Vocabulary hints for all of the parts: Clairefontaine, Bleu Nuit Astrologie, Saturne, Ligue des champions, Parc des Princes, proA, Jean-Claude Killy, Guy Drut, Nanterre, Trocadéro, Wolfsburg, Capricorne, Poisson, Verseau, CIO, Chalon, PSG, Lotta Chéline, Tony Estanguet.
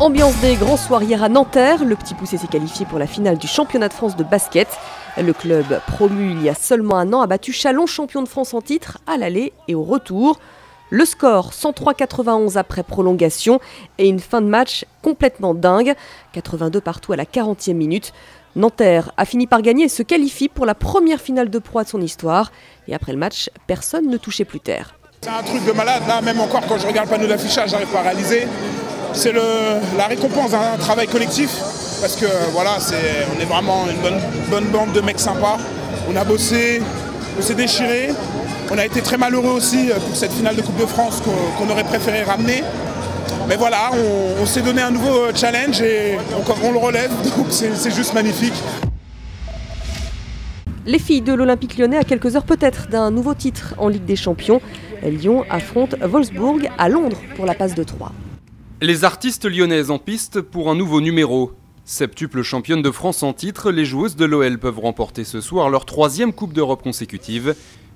Ambiance des grands soirs hier à Nanterre, le Petit Poucet s'est qualifié pour la finale du championnat de France de basket. Le club promu il y a seulement un an a battu Chalon, champion de France en titre, à l'aller et au retour. Le score, 103-91 après prolongation et une fin de match complètement dingue, 82 partout à la 40e minute. Nanterre a fini par gagner et se qualifie pour la première finale de Pro de son histoire. Et après le match, personne ne touchait plus terre. C'est un truc de malade, là même encore quand je regarde le panneau d'affichage, j'arrive pas à réaliser. C'est la récompense d'un travail collectif, parce que voilà, on est vraiment une bonne bande de mecs sympas. On a bossé, on s'est déchiré, on a été très malheureux aussi pour cette finale de Coupe de France qu'on aurait préféré ramener. Mais voilà, on s'est donné un nouveau challenge et on le relève, donc c'est juste magnifique. Les filles de l'Olympique lyonnais à quelques heures peut-être d'un nouveau titre en Ligue des champions. Lyon affronte Wolfsburg à Londres pour la passe de 3. Les artistes lyonnaises en piste pour un nouveau numéro. Septuple championne de France en titre, les joueuses de l'OL peuvent remporter ce soir leur 3e Coupe d'Europe consécutive.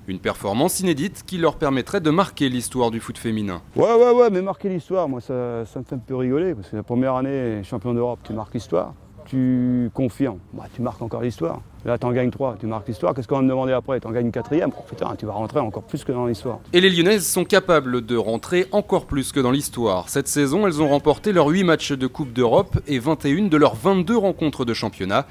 Une performance inédite qui leur permettrait de marquer l'histoire du foot féminin. Ouais, mais marquer l'histoire, moi ça me fait un peu rigoler, parce que la première année champion d'Europe, tu marques l'histoire, tu confirmes, bah, tu marques encore l'histoire. Là, t'en gagnes 3, tu marques l'histoire, qu'est-ce qu'on va me demander après? T'en gagnes 4e, putain, tu vas rentrer encore plus que dans l'histoire. Et les Lyonnaises sont capables de rentrer encore plus que dans l'histoire. Cette saison, elles ont remporté leurs 8 matchs de Coupe d'Europe et 21 de leurs 22 rencontres de championnat.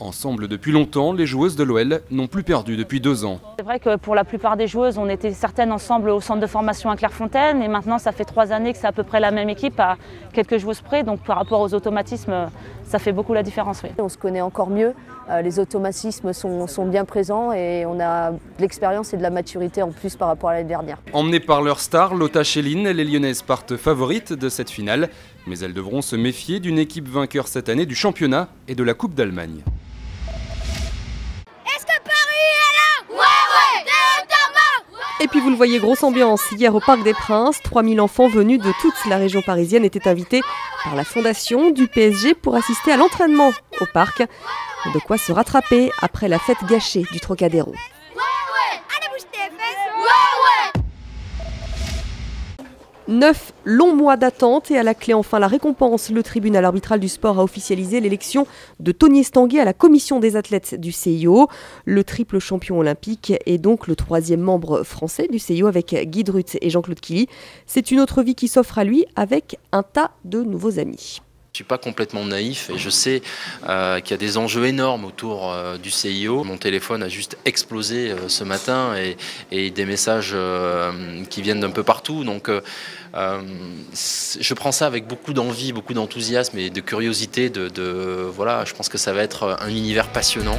Ensemble depuis longtemps, les joueuses de l'OL n'ont plus perdu depuis 2 ans. C'est vrai que pour la plupart des joueuses, on était certaines ensemble au centre de formation à Clairefontaine et maintenant ça fait 3 années que c'est à peu près la même équipe à quelques joueuses près, donc par rapport aux automatismes, ça fait beaucoup la différence. Oui. On se connaît encore mieux, les automatismes sont bien présents et on a de l'expérience et de la maturité en plus par rapport à l'année dernière. Emmenées par leur star, Lotta Chéline, les Lyonnaises partent favorites de cette finale, mais elles devront se méfier d'une équipe vainqueur cette année du championnat et de la Coupe d'Allemagne. Et puis vous le voyez, grosse ambiance hier au Parc des Princes. 3000 enfants venus de toute la région parisienne étaient invités par la fondation du PSG pour assister à l'entraînement au parc. De quoi se rattraper après la fête gâchée du Trocadéro. Neuf longs mois d'attente et à la clé enfin la récompense. Le tribunal arbitral du sport a officialisé l'élection de Tony Estanguet à la commission des athlètes du CIO. Le triple champion olympique est donc le 3e membre français du CIO avec Guy Drut et Jean-Claude Killy. C'est une autre vie qui s'offre à lui avec un tas de nouveaux amis. Je ne suis pas complètement naïf et je sais qu'il y a des enjeux énormes autour du CIO. Mon téléphone a juste explosé ce matin et des messages qui viennent d'un peu partout. Donc je prends ça avec beaucoup d'envie, beaucoup d'enthousiasme et de curiosité. Voilà, je pense que ça va être un univers passionnant.